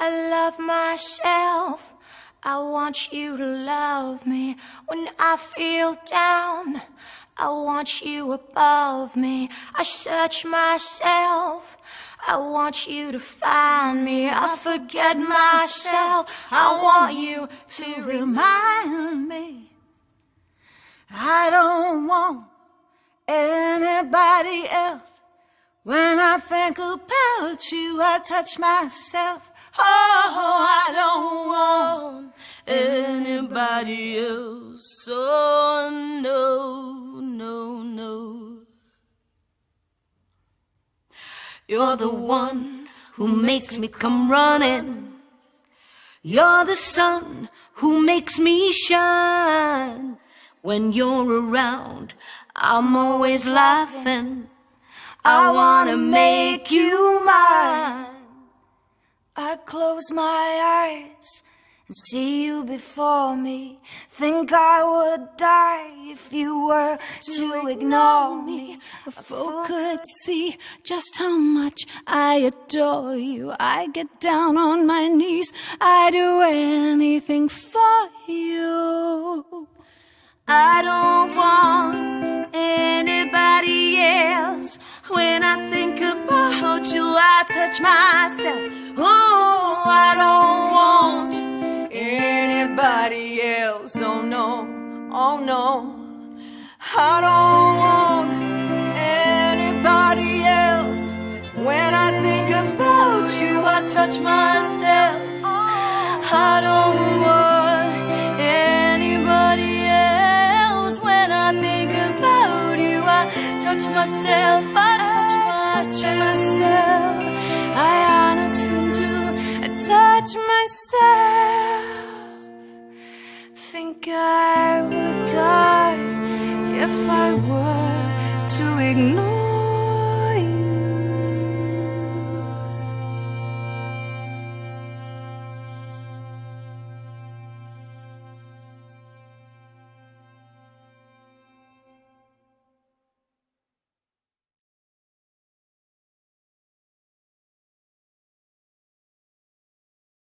I love myself, I want you to love me. When I feel down, I want you above me. I search myself, I want you to find me. I forget myself, I want you to remind me. I don't want anybody else. When I think about you, I touch myself. Oh, I don't want anybody else. Oh, no, no, no. You're the one who makes me come running. You're the sun who makes me shine. When you're around, I'm always laughing. I wanna make you mine. I close my eyes and see you before me. Think I would die if you were to ignore me. If folk could see just how much I adore you, I get down on my knees, I do anything for you. I don't want anybody else. When I think about you, I touch myself. Oh, I don't want anybody else. Oh no, oh no. I don't want anybody else. When I think about you, I touch myself. I don't want. Myself, I touch myself. I honestly do. I touch myself. Think I would die if I were to ignore.